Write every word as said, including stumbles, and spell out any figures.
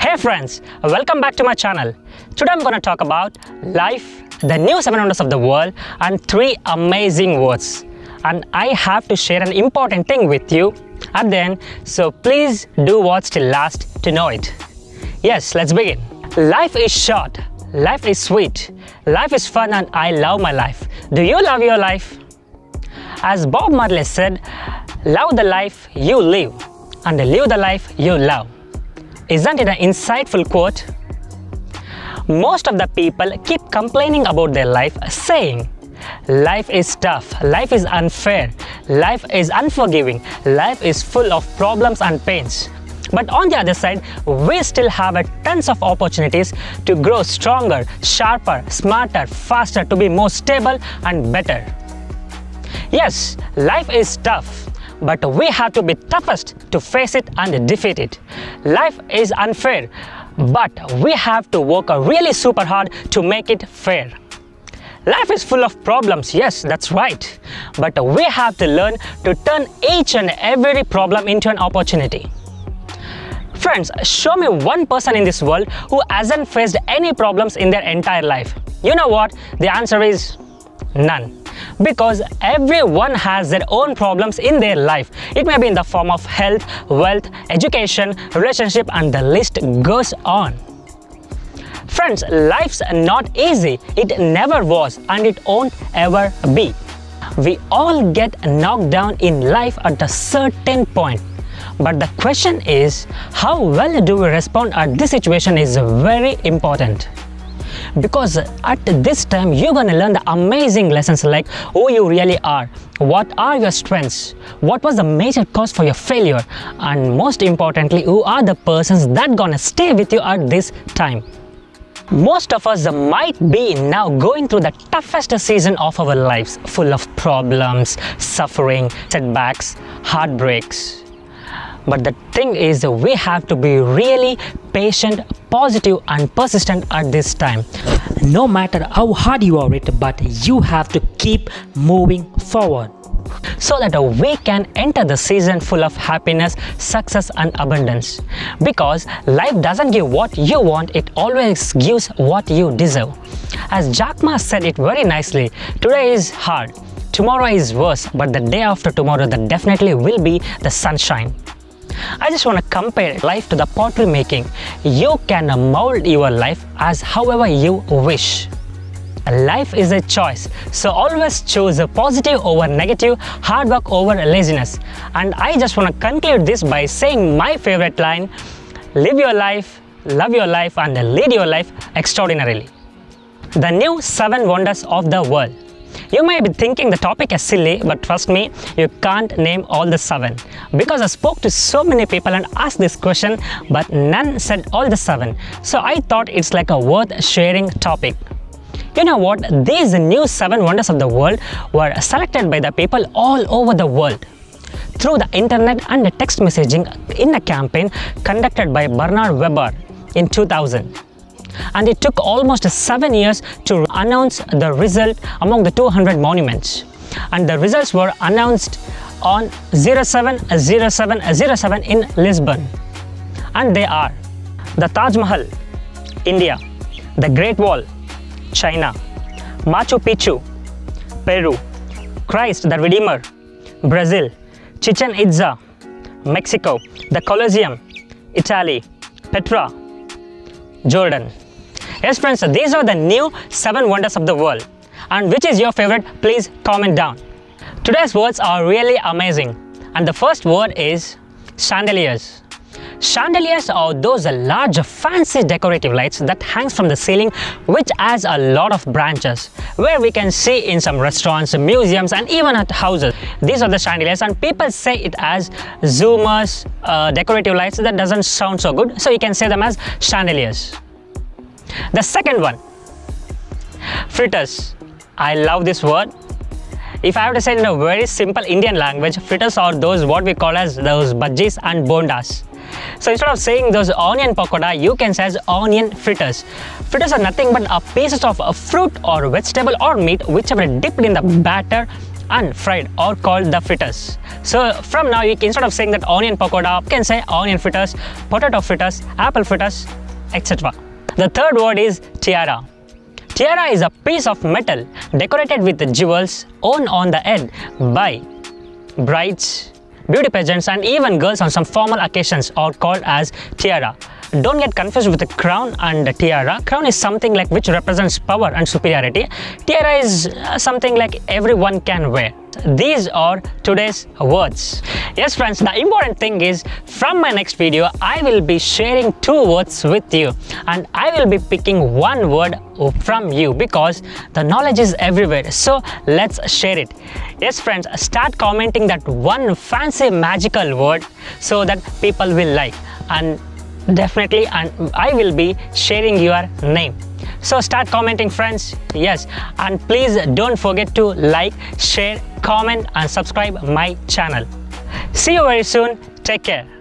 Hey friends, welcome back to my channel. Today I'm going to talk about life, the new seven wonders of the world and three amazing words. And I have to share an important thing with you at the end, so please do watch till last to know it. Yes, let's begin. Life is short, life is sweet, life is fun, and I love my life. Do you love your life? As Bob Marley said, love the life you live and live the life you love. Isn't it an insightful quote? Most of the people keep complaining about their life, saying, life is tough, life is unfair, life is unforgiving, life is full of problems and pains. But on the other side, we still have a tons of opportunities to grow stronger, sharper, smarter, faster, to be more stable and better. Yes, life is tough, but we have to be toughest to face it and defeat it. Life is unfair, but we have to work really super hard to make it fair. Life is full of problems, yes, that's right, but we have to learn to turn each and every problem into an opportunity. Friends, show me one person in this world who hasn't faced any problems in their entire life. You know what? The answer is none. Because everyone has their own problems in their life. It may be in the form of health, wealth, education, relationship, and the list goes on. Friends, life's not easy. It never was, and it won't ever be. We all get knocked down in life at a certain point. But the question is, how well do we respond at this situation is very important. Because at this time, you're going to learn the amazing lessons like who you really are, what are your strengths, what was the major cause for your failure, and most importantly, who are the persons that going to stay with you at this time. Most of us might be now going through the toughest season of our lives, full of problems, suffering, setbacks, heartbreaks. But the thing is, we have to be really patient, positive and persistent at this time. No matter how hard you are it, but you have to keep moving forward. So that we can enter the season full of happiness, success and abundance. Because life doesn't give what you want, it always gives what you deserve. As Jack Ma said it very nicely, today is hard, tomorrow is worse, but the day after tomorrow that definitely will be the sunshine. I just want to compare life to the pottery making. You can mold your life as however you wish. Life is a choice, so always choose a positive over negative, hard work over laziness. And I just want to conclude this by saying my favorite line, live your life, love your life and lead your life extraordinarily. The new seven wonders of the world. You may be thinking the topic is silly, but trust me, you can't name all the seven. Because I spoke to so many people and asked this question, but none said all the seven. So I thought it's like a worth sharing topic. You know what? These new seven wonders of the world were selected by the people all over the world through the internet and the text messaging in a campaign conducted by Bernard Weber in two thousand. And it took almost seven years to announce the result among the two hundred monuments. And the results were announced on oh seven oh seven oh seven in Lisbon. And they are the Taj Mahal, India, the Great Wall, China, Machu Picchu, Peru, Christ the Redeemer, Brazil, Chichen Itza, Mexico, the Colosseum, Italy, Petra, Jordan. Yes friends, these are the new seven wonders of the world. And which is your favorite? Please comment down. Today's words are really amazing. And the first word is chandeliers. Chandeliers are those large fancy decorative lights that hangs from the ceiling, which has a lot of branches, where we can see in some restaurants, museums and even at houses. These are the chandeliers, and people say it as zoomers, uh, decorative lights. That doesn't sound so good, so you can say them as chandeliers. The second one, fritters. I love this word. If I have to say it in a very simple Indian language, fritters are those what we call as those bhajis and bondas. So instead of saying those onion pakoda, you can say as onion fritters. Fritters are nothing but are pieces of a fruit or vegetable or meat whichever dipped in the batter unfried, or called the fritters. So from now, you can, instead of saying that onion pakoda, you can say onion fritters, potato fritters, apple fritters, et cetera. The third word is tiara. Tiara is a piece of metal decorated with jewels worn on the head by brides, beauty pageants, and even girls on some formal occasions are called as tiara. Don't get confused with the crown and the tiara. Crown is something like which represents power and superiority. Tiara is something like everyone can wear. These are today's words. Yes friends, the important thing is from my next video, I will be sharing two words with you and I will be picking one word from you because the knowledge is everywhere. So let's share it. Yes friends, start commenting that one fancy magical word so that people will like. And definitely, and I will be sharing your name. So start commenting friends, yes. And please don't forget to like, share, comment and subscribe my channel. See you very soon. Take care.